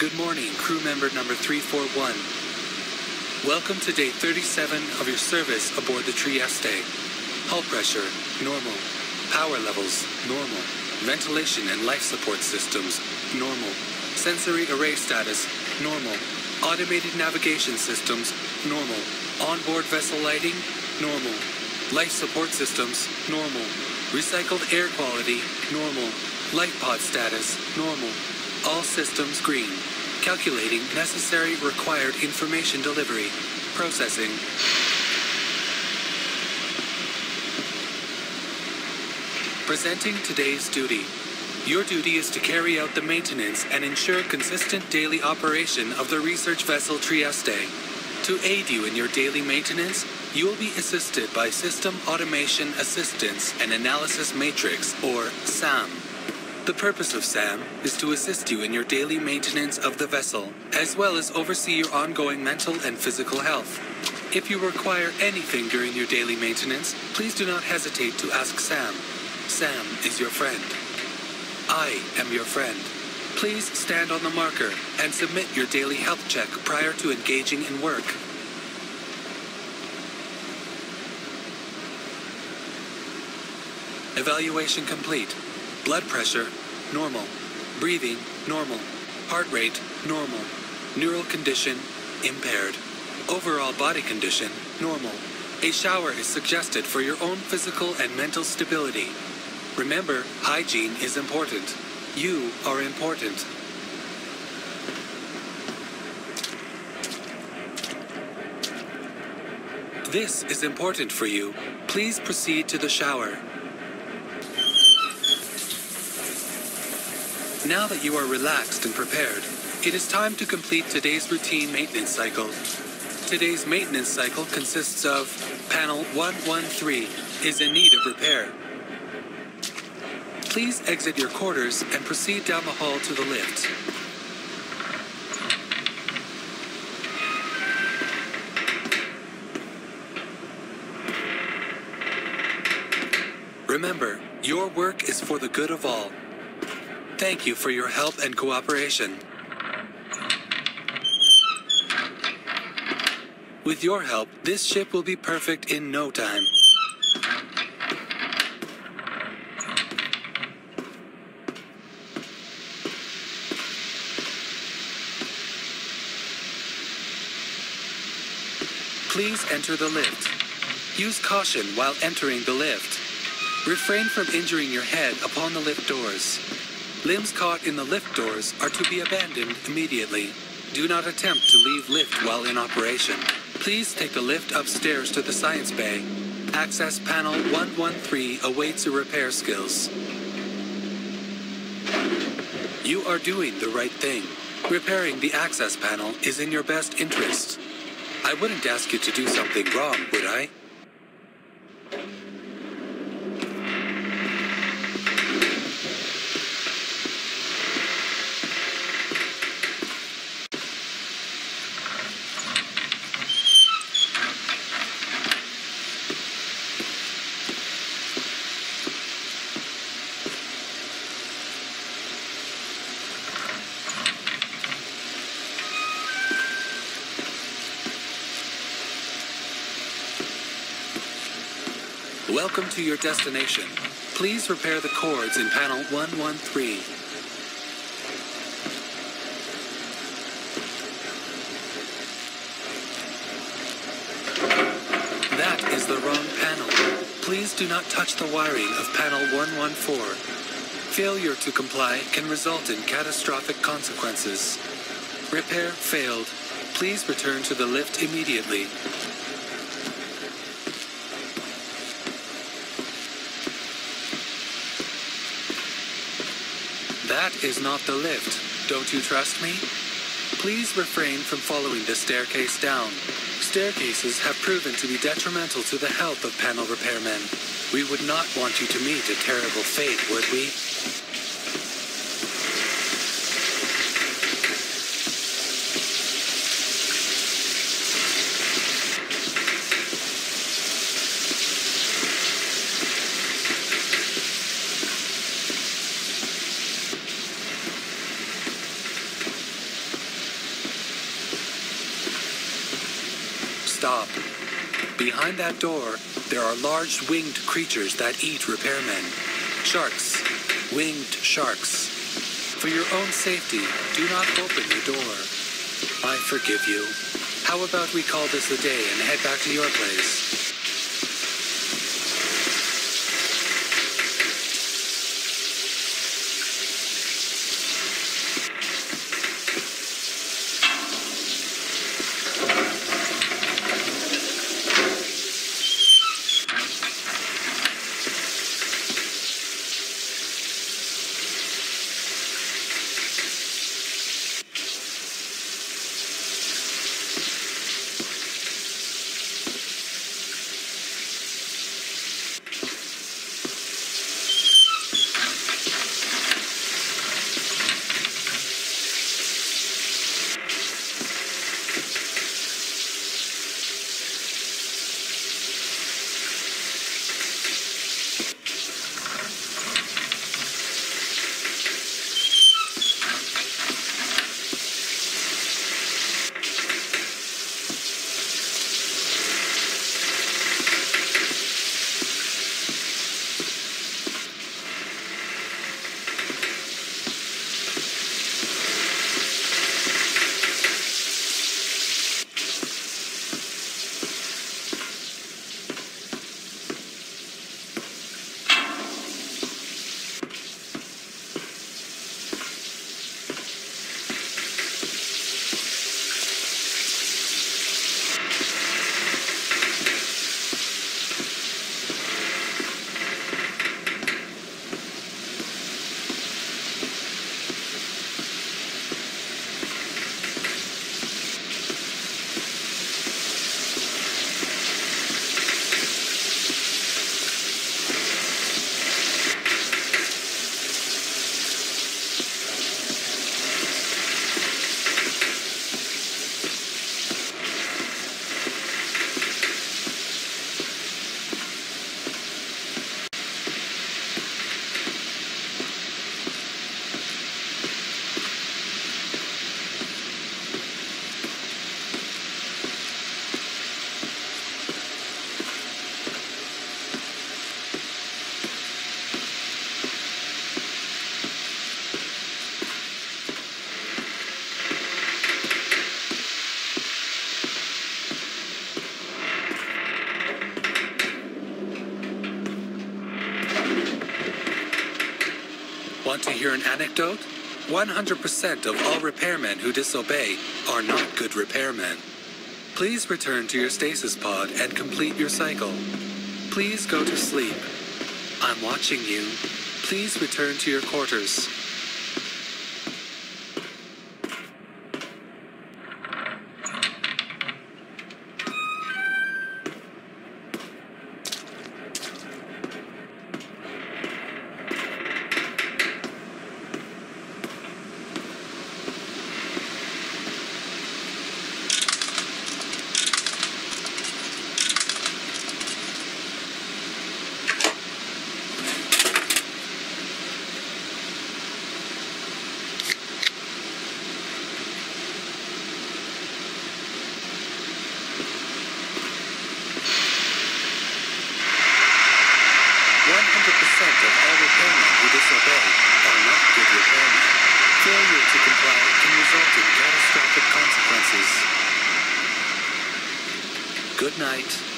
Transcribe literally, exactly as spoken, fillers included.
Good morning, crew member number three four one. Welcome to day thirty-seven of your service aboard the Trieste. Hull pressure, normal. Power levels, normal. Ventilation and life support systems, normal. Sensory array status, normal. Automated navigation systems, normal. Onboard vessel lighting, normal. Life support systems, normal. Recycled air quality, normal. Life pod status, normal. All systems green. Calculating necessary required information delivery. Processing. Presenting today's duty. Your duty is to carry out the maintenance and ensure consistent daily operation of the research vessel Trieste. To aid you in your daily maintenance, you will be assisted by System Automation Assistance and Analysis Matrix, or SAM. The purpose of SAM is to assist you in your daily maintenance of the vessel, as well as oversee your ongoing mental and physical health. If you require anything during your daily maintenance, please do not hesitate to ask SAM. SAM is your friend. I am your friend. Please stand on the marker and submit your daily health check prior to engaging in work. Evaluation complete. Blood pressure, normal. Breathing, normal. Heart rate, normal. Neural condition, impaired. Overall body condition, normal. A shower is suggested for your own physical and mental stability. Remember, hygiene is important. You are important. This is important for you. Please proceed to the shower. Now that you are relaxed and prepared, it is time to complete today's routine maintenance cycle. Today's maintenance cycle consists of panel one one three is in need of repair. Please exit your quarters and proceed down the hall to the lift. Remember, your work is for the good of all. Thank you for your help and cooperation. With your help, this ship will be perfect in no time. Please enter the lift. Use caution while entering the lift. Refrain from injuring your head upon the lift doors. Limbs caught in the lift doors are to be abandoned immediately. Do not attempt to leave lift while in operation. Please take the lift upstairs to the science bay. Access panel one one three awaits your repair skills. You are doing the right thing. Repairing the access panel is in your best interest. I wouldn't ask you to do something wrong, would I? Welcome to your destination. Please repair the cords in panel one one three. That is the wrong panel. Please do not touch the wiring of panel one one four. Failure to comply can result in catastrophic consequences. Repair failed. Please return to the lift immediately. That is not the lift. Don't you trust me? Please refrain from following the staircase down. Staircases have proven to be detrimental to the health of panel repairmen. We would not want you to meet a terrible fate, would we? job. Behind that door, there are large winged creatures that eat repairmen. Sharks. Winged sharks. For your own safety, do not open the door. I forgive you. How about we call this a day and head back to your place? Want to hear an anecdote? one hundred percent of all repairmen who disobey are not good repairmen. Please return to your stasis pod and complete your cycle. Please go to sleep. I'm watching you. Please return to your quarters. Good night.